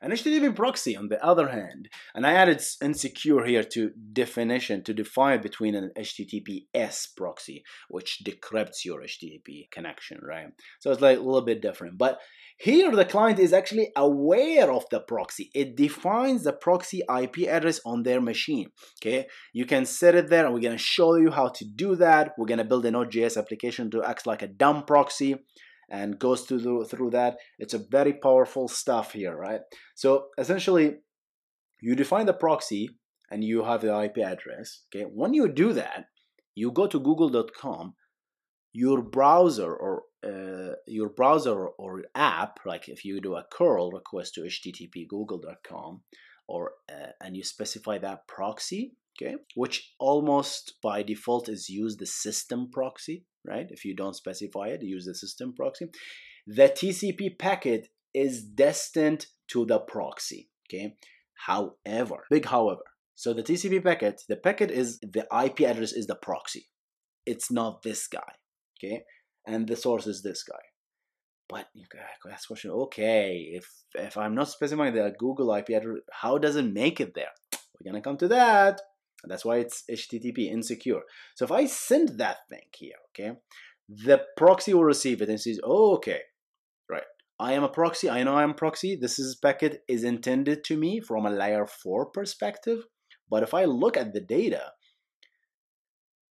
An HTTP proxy, on the other hand, and I added insecure here to definition to define between an HTTPS proxy, which decrypts your HTTP connection, right? So it's like a little bit different. But here the client is actually aware of the proxy. It defines the proxy IP address on their machine, okay? You can set it there, and we're gonna show you how to do that. We're gonna build a Node.js application to act like a dumb proxy and goes through that. It's a very powerful stuff here, right? So essentially, you define the proxy and you have the IP address, okay? When you do that, you go to google.com, your browser or app, like if you do a curl request to http://google.com, or and you specify that proxy, okay? Which almost by default is used the system proxy, right? If you don't specify it, use the system proxy. The TCP packet is destined to the proxy, okay? However, big however. So the TCP packet, the packet is, the IP address is the proxy. It's not this guy, okay? And the source is this guy. But you can ask the question, okay, if I'm not specifying the Google IP address, how does it make it there? We're gonna come to that. And that's why it's HTTP insecure. So if I send that thing here, okay, the proxy will receive it and says, oh, okay, right, I am a proxy, I know I am a proxy, this is packet is intended to me from a layer 4 perspective, but if I look at the data,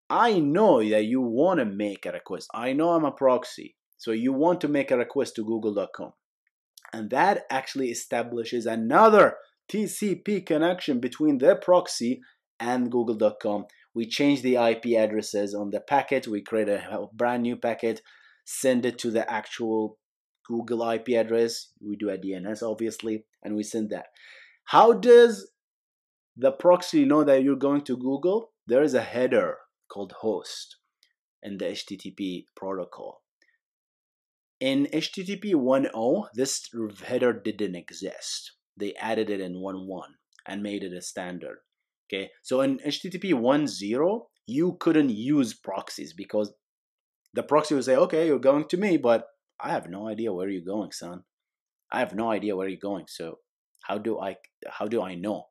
I know that you want to make a request. I know I'm a proxy, so you want to make a request to google.com, and that actually establishes another TCP connection between their proxy and google.com. We change the IP addresses on the packet, we create a brand new packet, send it to the actual Google IP address, we do a DNS obviously, and we send that. How does the proxy know that you're going to Google? There is a header called host in the HTTP protocol. In HTTP 1.0, this header didn't exist. They added it in 1.1 and made it a standard. Okay, so in HTTP 1.0, you couldn't use proxies because the proxy would say, okay, you're going to me, but I have no idea where you're going, son. I have no idea where you're going. So how do I know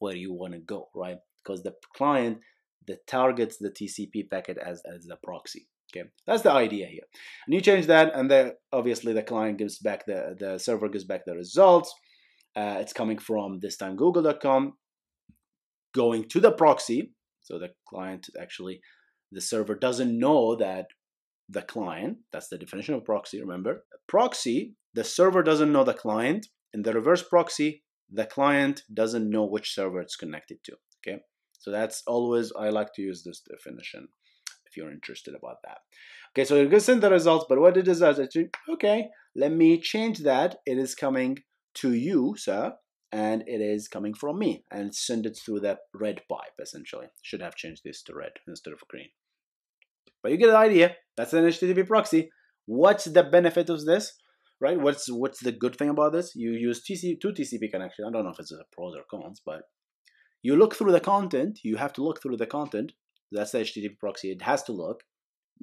where you want to go, right? Because the client that targets the TCP packet as the proxy. Okay, that's the idea here. And you change that, and then obviously the client gives back the server gives back the results. It's coming from this time google.com, going to the proxy, so the client actually, the server doesn't know that the client, that's the definition of proxy, remember. Proxy, the server doesn't know the client. In the reverse proxy, the client doesn't know which server it's connected to, okay? So that's always, I like to use this definition if you're interested about that. Okay, so you're gonna send the results, but what it is, okay, let me change that. It is coming to you, sir, and it is coming from me, and send it through that red pipe, essentially. Should have changed this to red instead of green. But you get the idea. That's an HTTP proxy. What's the benefit of this, right? What's the good thing about this? You use two TCP connections. I don't know if it's a pros or cons, but you look through the content. You have to look through the content. That's the HTTP proxy. It has to look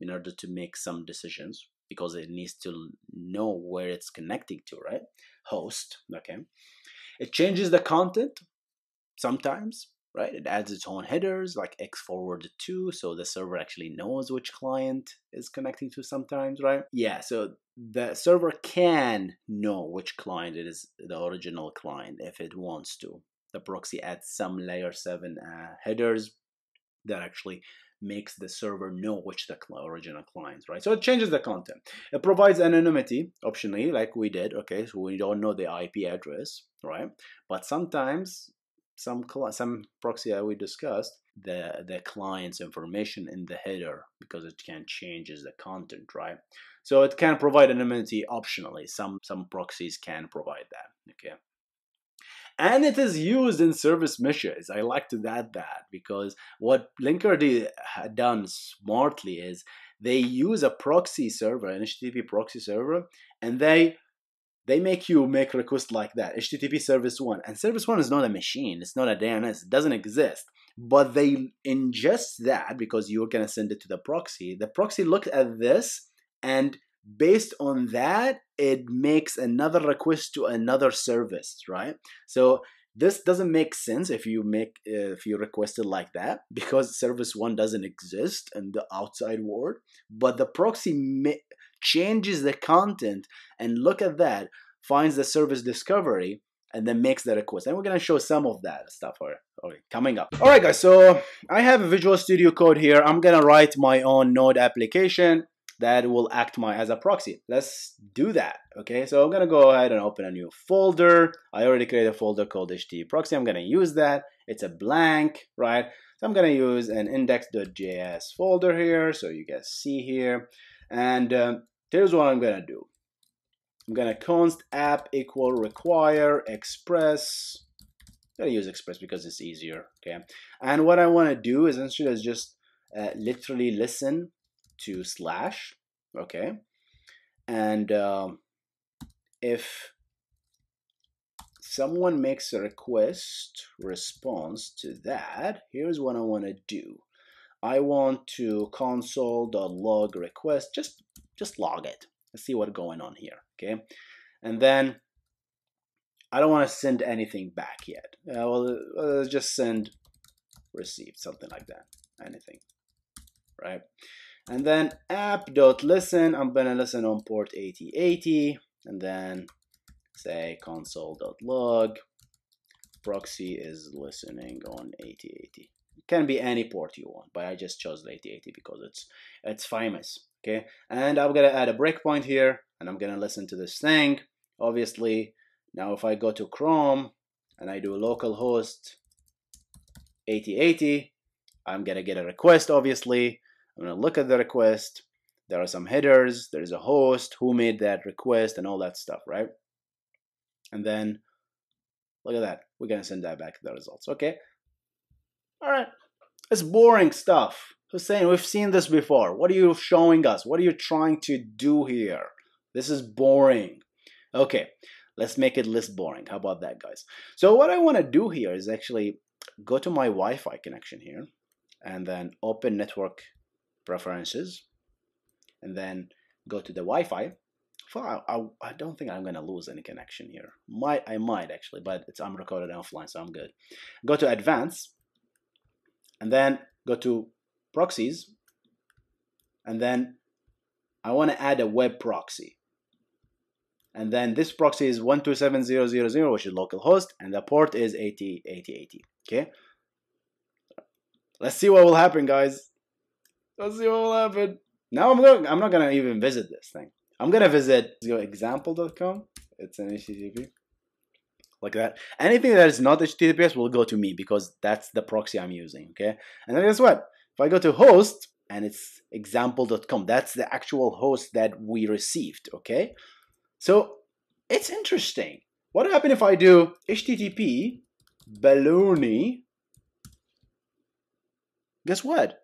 in order to make some decisions because it needs to know where it's connecting to, right? Host, okay. It changes the content sometimes, right? It adds its own headers like x forward 2, so the server actually knows which client is connecting to sometimes, right? Yeah, so the server can know which client it is, the original client, if it wants to. The proxy adds some layer 7 headers that actually makes the server know which the original clients, right? So it changes the content. It provides anonymity optionally, like we did, okay? So we don't know the IP address, right? But sometimes, some proxy that we discussed, the client's information in the header, because it can change the content, right? So it can provide anonymity optionally. Some proxies can provide that, okay? And it is used in service meshes. I like to add that because what Linkerd had done smartly is they use a proxy server, an HTTP proxy server, and they make you make requests like that, HTTP service 1. And service 1 is not a machine. It's not a DNS. It doesn't exist. But they ingest that because you're going to send it to the proxy. The proxy looked at this and based on that, it makes another request to another service, right? So this doesn't make sense if you request it like that, because service one doesn't exist in the outside world. But the proxy changes the content, and look at that, finds the service discovery, and then makes the request. And we're gonna show some of that stuff coming up. All right, guys. So I have a Visual Studio Code here. I'm gonna write my own Node application that will act as a proxy. Let's do that, okay? So I'm gonna go ahead and open a new folder. I already created a folder called HTTP proxy. I'm gonna use that. It's a blank, right? So I'm gonna use an index.js folder here, so you guys see here. And here's what I'm gonna do. I'm gonna const app equal require express. I'm gonna use express because it's easier, okay? And what I wanna do is instead of just literally listen to slash, okay, and if someone makes a request response to that, here's what I want to do. I want to console.log request, just log it. Let's see what's going on here, okay? And then I don't want to send anything back yet. Well, just send received, something like that, anything, right? And then app.listen, I'm gonna listen on port 8080, and then say console.log, proxy is listening on 8080. It can be any port you want, but I just chose 8080 because it's famous, okay? And I'm gonna add a breakpoint here, and I'm gonna listen to this thing. Obviously, now if I go to Chrome, and I do localhost 8080, I'm gonna get a request, obviously. I'm gonna look at the request. There are some headers, there's a host, who made that request, and all that stuff, right? And then look at that, we're gonna send that back to the results, okay? All right, it's boring stuff. Hussein, we've seen this before. What are you showing us? What are you trying to do here? This is boring. Okay, let's make it less boring. How about that, guys? So what I wanna do here is actually go to my Wi-Fi connection here, and then open network preferences, and then go to the Wi-Fi. I don't think I'm gonna lose any connection here. I might actually, but I'm recorded offline, so I'm good. Go to advanced, and then go to proxies, and then I want to add a web proxy, and then this proxy is 127.0.0.0, which is localhost, and the port is 80.80.80. Okay, let's see what will happen, guys. Let's see what will happen. Now I'm not gonna even visit this thing. I'm gonna visit example.com. It's an HTTP. Like that. Anything that is not HTTPS will go to me because that's the proxy I'm using. Okay. And then guess what? If I go to host and it's example.com, that's the actual host that we received. Okay. So it's interesting. What happened if I do HTTP baloney? Guess what?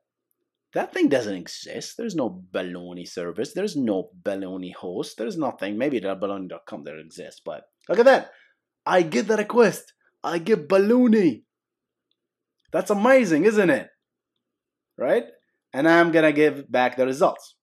That thing doesn't exist. There's no baloney service. There's no baloney host. There's nothing. Maybe baloney.com there exists, but look at that. I get the request. I get baloney. That's amazing, isn't it? Right? And I'm gonna give back the results.